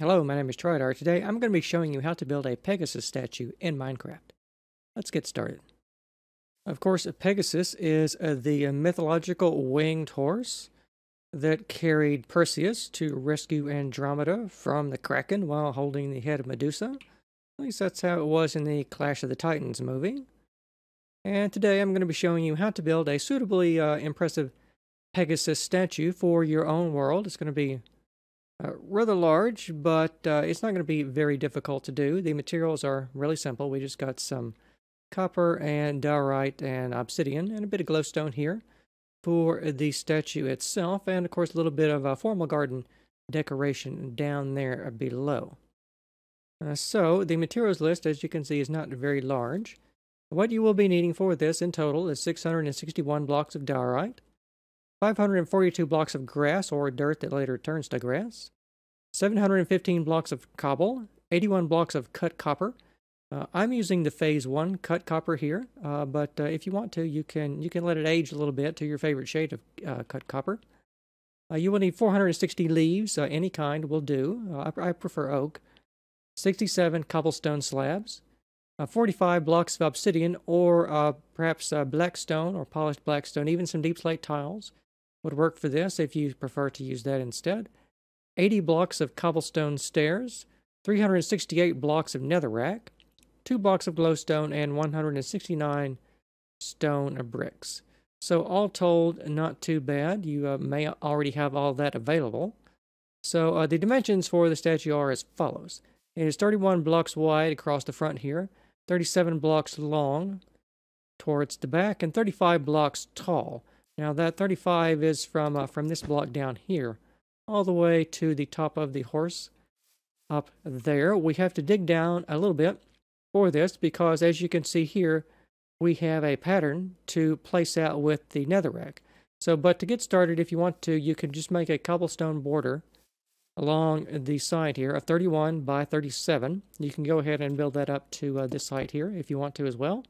Hello, my name is Trydar. Today I'm going to be showing you how to build a Pegasus statue in Minecraft. Let's get started. Of course, Pegasus is the mythological winged horse that carried Perseus to rescue Andromeda from the Kraken while holding the head of Medusa. At least that's how it was in the Clash of the Titans movie. And today I'm going to be showing you how to build a suitably impressive Pegasus statue for your own world. It's going to be rather large, but it's not going to be very difficult to do. The materials are really simple. We just got some copper and diorite and obsidian and a bit of glowstone here for the statue itself, and of course a little bit of a formal garden decoration down there below. So the materials list, as you can see, is not very large. What you will be needing for this in total is 661 blocks of diorite, 542 blocks of grass or dirt that later turns to grass, 715 blocks of cobble, 81 blocks of cut copper. I'm using the phase 1 cut copper here, but if you want to, you can let it age a little bit to your favorite shade of cut copper. You will need 460 leaves, any kind will do. I prefer oak. 67 cobblestone slabs, 45 blocks of obsidian or perhaps blackstone or polished blackstone, even some deep slate tiles would work for this if you prefer to use that instead. 80 blocks of cobblestone stairs, 368 blocks of netherrack, 2 blocks of glowstone, and 169 stone bricks. So all told, not too bad. You may already have all that available. So the dimensions for the statue are as follows. It is 31 blocks wide across the front here, 37 blocks long towards the back, and 35 blocks tall. Now that 35 is from this block down here, all the way to the top of the horse up there. We have to dig down a little bit for this because, as you can see here, we have a pattern to place out with the netherrack. So, but to get started, if you want to, you can just make a cobblestone border along the side here of 31 by 37. You can go ahead and build that up to this height here if you want to as well.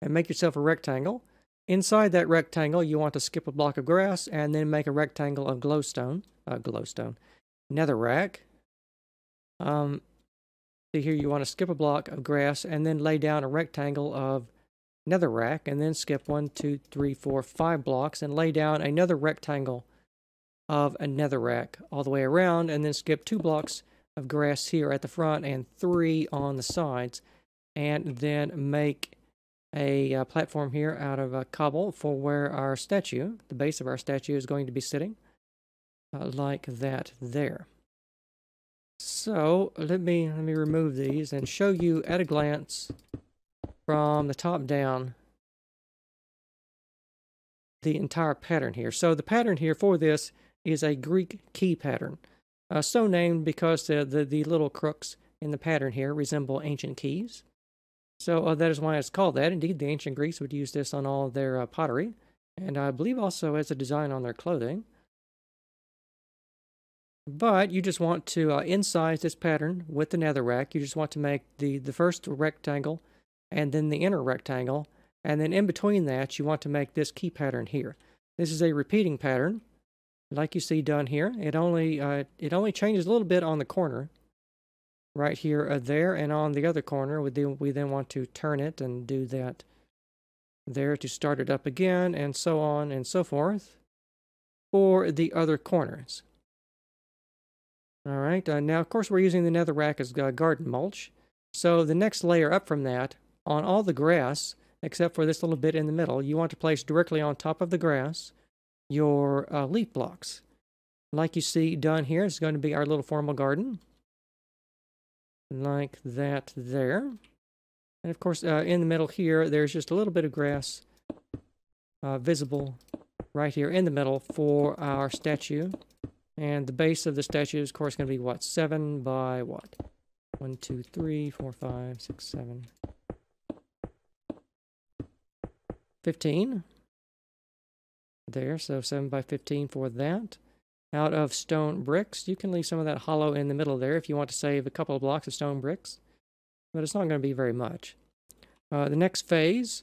And make yourself a rectangle. Inside that rectangle, you want to skip a block of grass and then make a rectangle of netherrack. See here, you want to skip a block of grass and then lay down a rectangle of netherrack and then skip 1, 2, 3, 4, 5 blocks and lay down another rectangle of a netherrack all the way around, and then skip 2 blocks of grass here at the front and 3 on the sides, and then make a platform here out of cobble for where our statue, the base of our statue, is going to be sitting, like that there. So let me remove these and show you at a glance from the top down the entire pattern here. So the pattern here for this is a Greek key pattern, so named because the little crooks in the pattern here resemble ancient keys. So that is why it's called that. Indeed, the ancient Greeks would use this on all their pottery, and I believe also as a design on their clothing. But you just want to incise this pattern with the netherrack. You just want to make the first rectangle and then the inner rectangle, and then in between that you want to make this key pattern here. This is a repeating pattern, like you see done here. It only changes a little bit on the corner, right here, there, and on the other corner. We then want to turn it and do that there to start it up again, and so on and so forth for the other corners. All right. Now, of course, we're using the netherrack as garden mulch. So the next layer up from that, on all the grass except for this little bit in the middle, you want to place directly on top of the grass your leaf blocks. Like you see done here, it's going to be our little formal garden. Like that there. And of course, in the middle here, there's just a little bit of grass visible right here in the middle for our statue. And the base of the statue is, of course, going to be, 7 by what? 1, 2, 3, 4, 5, 6, 7... 15 there, so 7 by 15 for that. Out of stone bricks, you can leave some of that hollow in the middle there if you want to save a couple of blocks of stone bricks, but it's not going to be very much. The next phase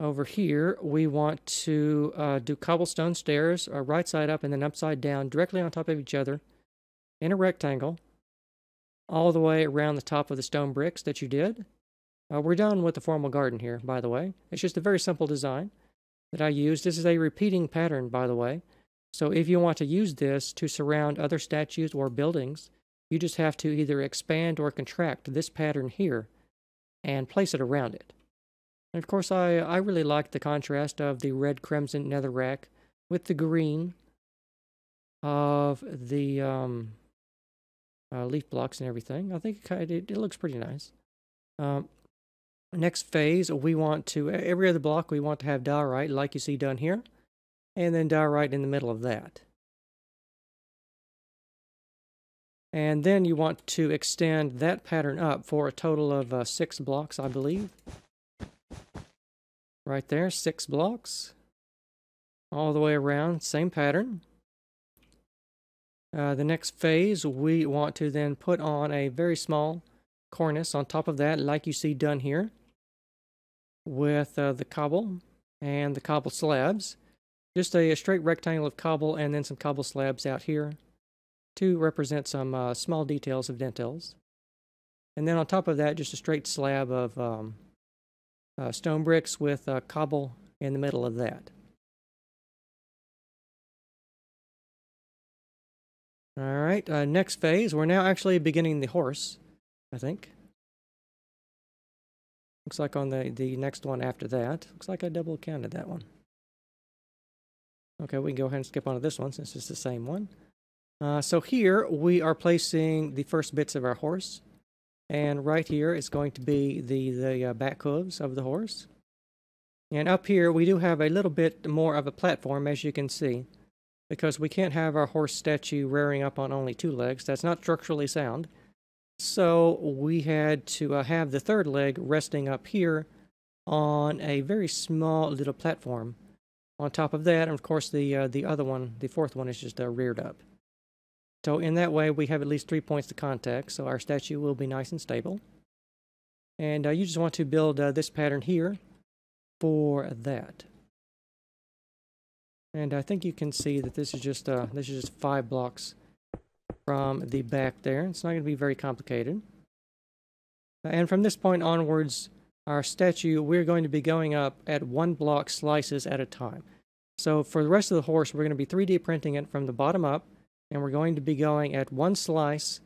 over here, we want to do cobblestone stairs right side up and then upside down directly on top of each other, in a rectangle all the way around the top of the stone bricks that you did. We're done with the formal garden here, by the way. It's just a very simple design that I used. This is a repeating pattern, by the way. So if you want to use this to surround other statues or buildings, you just have to either expand or contract this pattern here and place it around it. And of course, I really like the contrast of the red crimson netherrack with the green of the leaf blocks and everything. I think it looks pretty nice. Next phase, we want to, every other block, we want to have diorite like you see done here, and then diorite in the middle of that. And then you want to extend that pattern up for a total of 6 blocks, I believe. Right there, 6 blocks. All the way around, same pattern. The next phase, we want to then put on a very small cornice on top of that, like you see done here, with the cobble and the cobble slabs. Just a straight rectangle of cobble and then some cobble slabs out here to represent some small details of dentils. And then on top of that, just a straight slab of stone bricks with cobble in the middle of that. Alright, next phase. We're now actually beginning the horse, I think. Looks like on the next one after that. Looks like I double counted that one. Okay, we can go ahead and skip onto this one since it's the same one. So here we are placing the first bits of our horse, and right here is going to be the back hooves of the horse. And up here we do have a little bit more of a platform, as you can see, because we can't have our horse statue rearing up on only 2 legs. That's not structurally sound. So we had to have the third leg resting up here on a very small little platform on top of that, and of course the other one, the fourth one, is just reared up. So in that way, we have at least 3 points to contact, so our statue will be nice and stable. And you just want to build this pattern here for that. And I think you can see that this is just 5 blocks from the back there. It's not going to be very complicated. And from this point onwards, our statue, we're going to be going up at 1 block slices at a time. So for the rest of the horse, we're going to be 3D printing it from the bottom up, and we're going to be going at 1 slice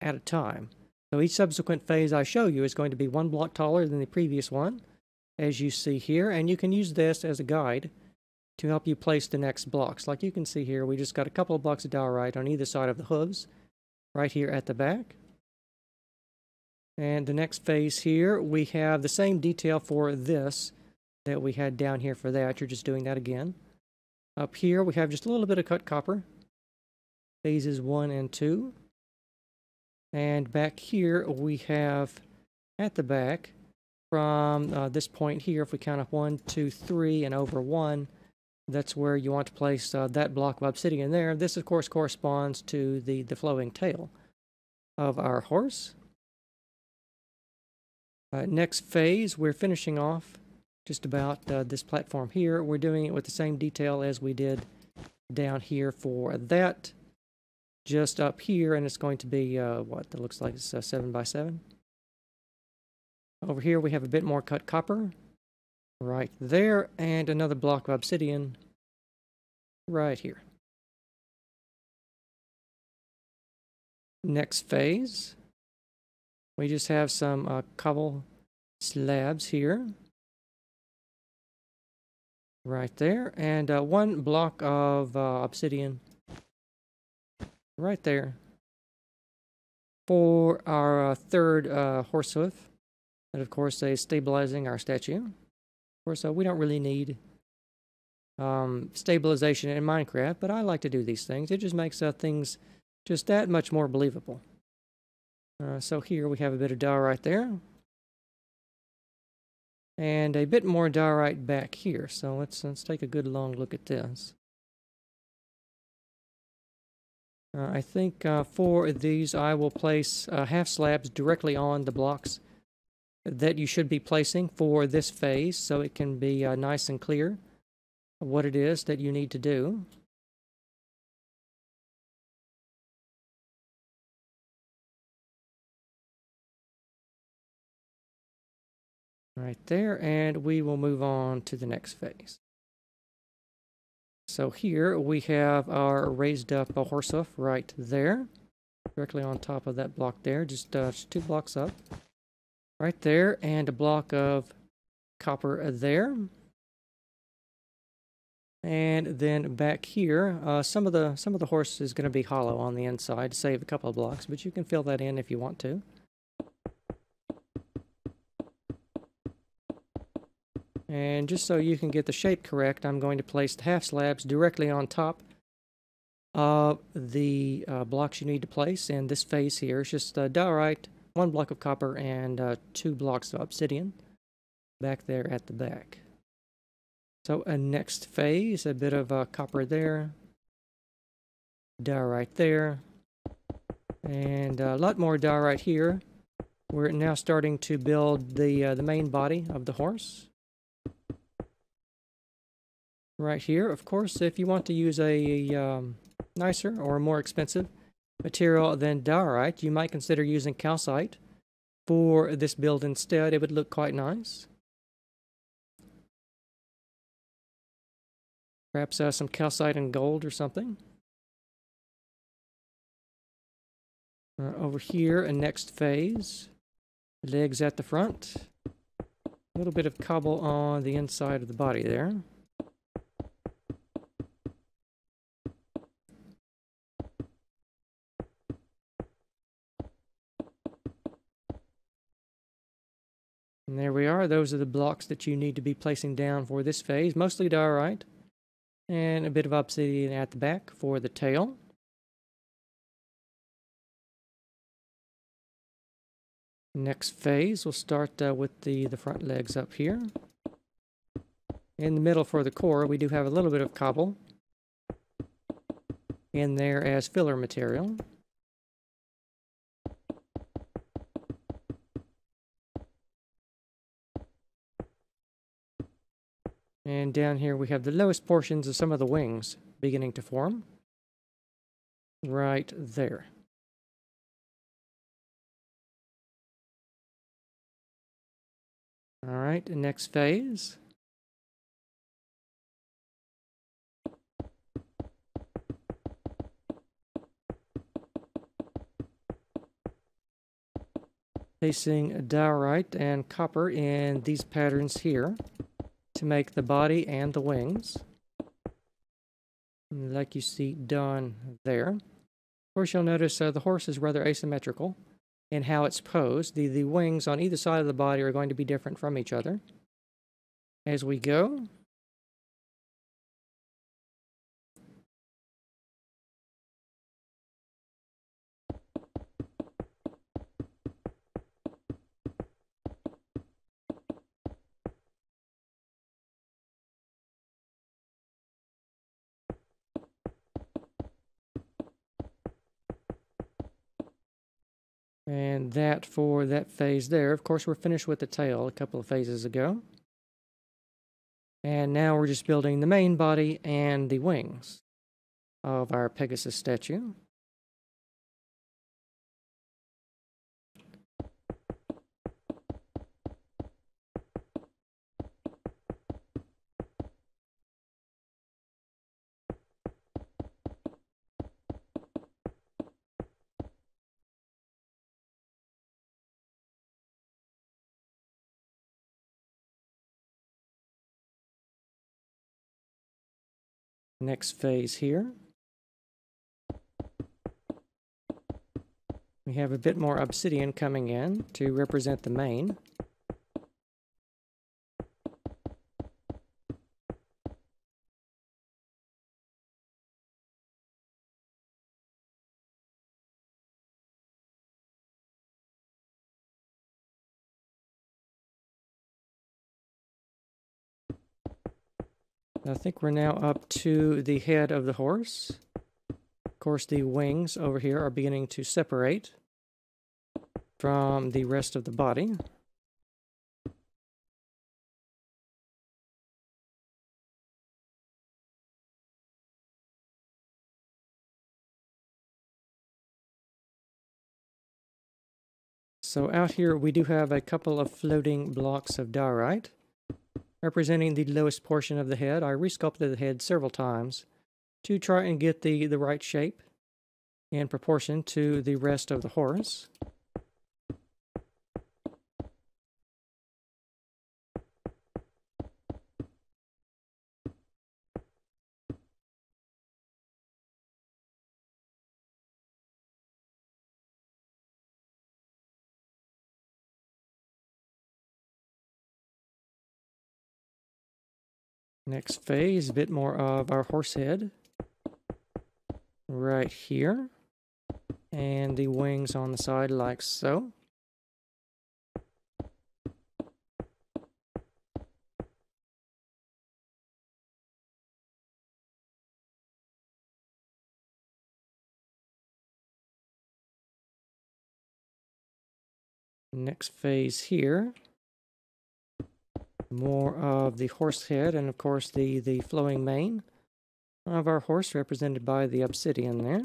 at a time. So each subsequent phase I show you is going to be 1 block taller than the previous one, as you see here, and you can use this as a guide to help you place the next blocks. Like you can see here, we just got a couple of blocks of diorite on either side of the hooves, right here at the back. And the next phase here, we have the same detail for this that we had down here for that. You're just doing that again. Up here, we have just a little bit of cut copper. Phases 1 and 2. And back here we have at the back from this point here, if we count up 1, 2, 3 and over 1, that's where you want to place that block of obsidian there. This of course corresponds to the flowing tail of our horse. Next phase, we're finishing off just about this platform here. We're doing it with the same detail as we did down here for that. Just up here, and it's going to be what that looks like it's 7 by 7. Over here we have a bit more cut copper right there, and another block of obsidian right here. Next phase, we just have some cobble slabs here right there, and 1 block of obsidian right there for our third horse hoof, and of course is stabilizing our statue. Of course we don't really need stabilization in Minecraft, but I like to do these things. It just makes things just that much more believable. So here we have a bit of diorite there, and a bit more diorite back here. So let's take a good long look at this. I think for these I will place half slabs directly on the blocks that you should be placing for this phase, so it can be nice and clear what it is that you need to do. right there, and we will move on to the next phase. So here we have our raised up horse hoof right there, directly on top of that block there, just 2 blocks up right there, and a block of copper there. And then back here, some of the horse is going to be hollow on the inside, save a couple of blocks, but you can fill that in if you want to. And just so you can get the shape correct, I'm going to place the half slabs directly on top of the blocks you need to place in this phase here. It's just diorite, 1 block of copper, and 2 blocks of obsidian back there at the back. So a next phase, a bit of copper there, diorite there, and a lot more diorite here. We're now starting to build the main body of the horse. Right here, of course, if you want to use a nicer or more expensive material than diorite, you might consider using calcite for this build instead. It would look quite nice. Perhaps some calcite and gold or something. Over here, a next phase. Legs at the front. A little bit of cobble on the inside of the body there. And there we are. Those are the blocks that you need to be placing down for this phase. Mostly diorite. And a bit of obsidian at the back for the tail. Next phase, we'll start with the front legs up here. In the middle for the core, we do have a little bit of cobble in there as filler material. And down here we have the lowest portions of some of the wings beginning to form. Right there. Alright, next phase. Placing diorite and copper in these patterns here to make the body and the wings, like you see done there. Of course, you'll notice the horse is rather asymmetrical in how it's posed. The wings on either side of the body are going to be different from each other as we go. And that for that phase there. Of course, we're finished with the tail a couple of phases ago. And now we're just building the main body and the wings of our Pegasus statue. Next phase here. We have a bit more obsidian coming in to represent the mane. I think we're now up to the head of the horse. Of course, the wings over here are beginning to separate from the rest of the body. So out here we do have a couple of floating blocks of diorite, representing the lowest portion of the head. I resculpted the head several times to try and get the right shape in proportion to the rest of the horse. Next phase, a bit more of our horse head right here, and the wings on the side like so. Next phase here. More of the horse head and of course the flowing mane of our horse, represented by the obsidian there.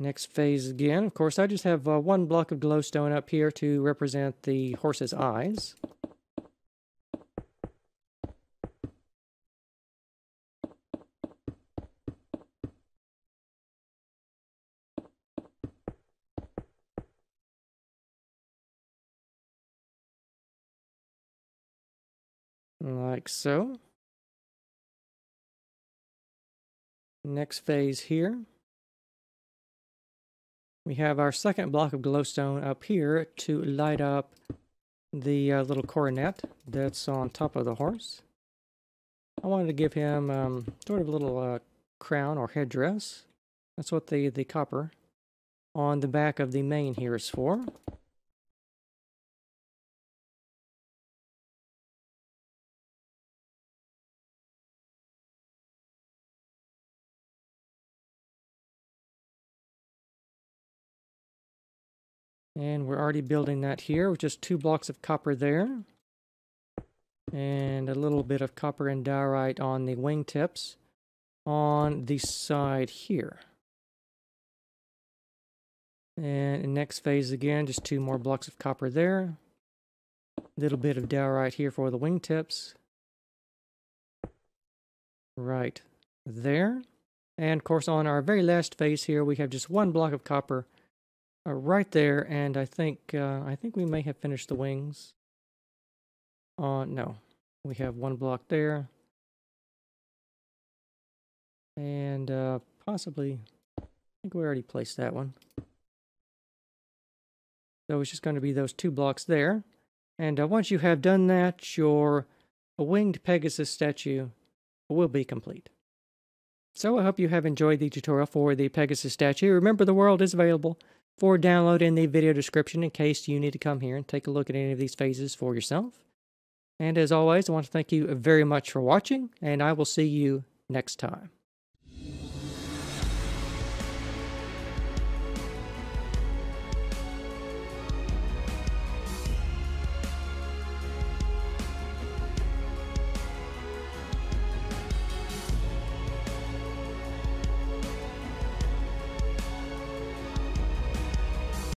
Next phase again, of course I just have one block of glowstone up here to represent the horse's eyes. Like so. Next phase here. We have our second block of glowstone up here to light up the little coronet that's on top of the horse. I wanted to give him sort of a little crown or headdress. That's what the copper on the back of the mane here is for. And we're already building that here with just two blocks of copper there. And a little bit of copper and diorite on the wingtips on the side here. And in next phase again, just two more blocks of copper there. A little bit of diorite here for the wingtips. Right there. And of course on our very last phase here, we have just one block of copper right there, and I think we may have finished the wings. No, we have one block there, and possibly I think we already placed that one. So it's just going to be those two blocks there, and once you have done that, your winged Pegasus statue will be complete. So I hope you have enjoyed the tutorial for the Pegasus statue. Remember, the world is available for download in the video description in case you need to come here and take a look at any of these phases for yourself. And as always, I want to thank you very much for watching, and I will see you next time.